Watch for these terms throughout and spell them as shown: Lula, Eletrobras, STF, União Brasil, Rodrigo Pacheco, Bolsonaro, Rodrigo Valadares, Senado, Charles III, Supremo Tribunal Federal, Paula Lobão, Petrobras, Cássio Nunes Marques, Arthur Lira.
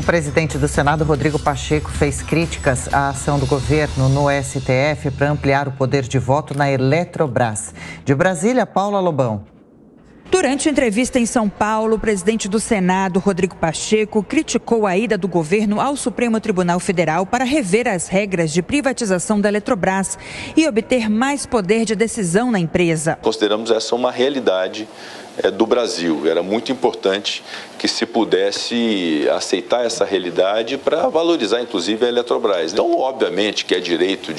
O presidente do Senado, Rodrigo Pacheco, fez críticas à ação do governo no STF para ampliar o poder de voto na Eletrobras. De Brasília, Paula Lobão. Durante entrevista em São Paulo, o presidente do Senado, Rodrigo Pacheco, criticou a ida do governo ao Supremo Tribunal Federal para rever as regras de privatização da Eletrobras e obter mais poder de decisão na empresa. Consideramos essa uma realidade do Brasil. Era muito importante que se pudesse aceitar essa realidade para valorizar, inclusive, a Eletrobras. Então, obviamente, que é direito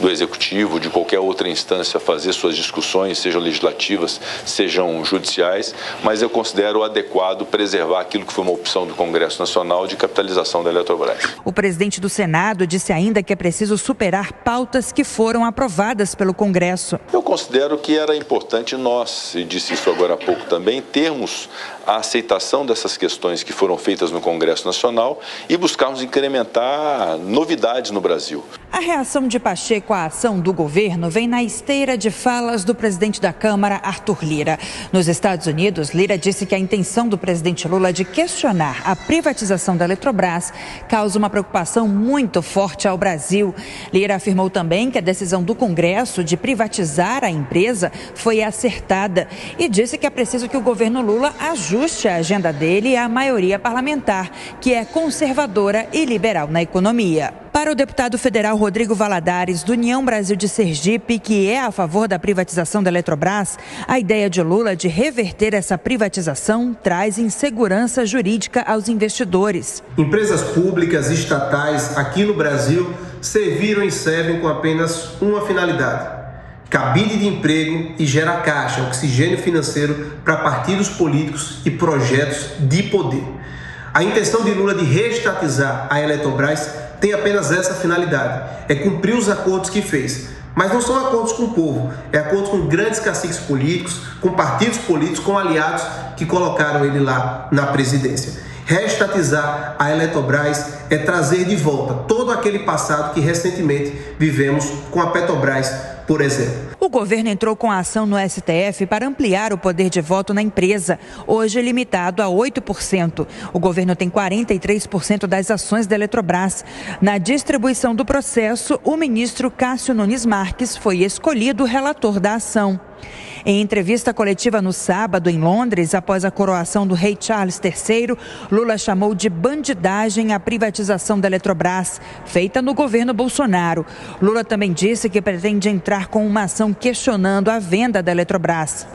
do Executivo, de qualquer outra instância, fazer suas discussões, sejam legislativas, sejam judiciais, mas eu considero adequado preservar aquilo que foi uma opção do Congresso Nacional de capitalização da Eletrobras. O presidente do Senado disse ainda que é preciso superar pautas que foram aprovadas pelo Congresso. Eu considero que era importante nós, e disse isso agora há pouco também, termos a aceitação dessas questões que foram feitas no Congresso Nacional e buscarmos incrementar novidades no Brasil. A reação de Pacheco à ação do governo vem na esteira de falas do presidente da Câmara, Arthur Lira. Nos Estados Unidos, Lira disse que a intenção do presidente Lula de questionar a privatização da Eletrobras causa uma preocupação muito forte ao Brasil. Lira afirmou também que a decisão do Congresso de privatizar a empresa foi acertada e disse que é preciso que o governo Lula ajuste a agenda dele e a maioria parlamentar, que é conservadora e liberal na economia. Para o deputado federal Rodrigo Valadares, do União Brasil de Sergipe, que é a favor da privatização da Eletrobras, a ideia de Lula de reverter essa privatização traz insegurança jurídica aos investidores. Empresas públicas e estatais aqui no Brasil serviram e servem com apenas uma finalidade: cabide de emprego e gera caixa, oxigênio financeiro para partidos políticos e projetos de poder. A intenção de Lula de reestatizar a Eletrobras tem apenas essa finalidade, é cumprir os acordos que fez. Mas não são acordos com o povo, é acordos com grandes caciques políticos, com partidos políticos, com aliados que colocaram ele lá na presidência. Reestatizar a Eletrobras é trazer de volta todo aquele passado que recentemente vivemos com a Petrobras, por exemplo. O governo entrou com a ação no STF para ampliar o poder de voto na empresa, hoje limitado a 8%. O governo tem 43% das ações da Eletrobras. Na distribuição do processo, o ministro Cássio Nunes Marques foi escolhido relator da ação. Em entrevista coletiva no sábado, em Londres, após a coroação do rei Charles III, Lula chamou de bandidagem a privatização da Eletrobras, feita no governo Bolsonaro. Lula também disse que pretende entrar com uma ação questionando a venda da Eletrobras.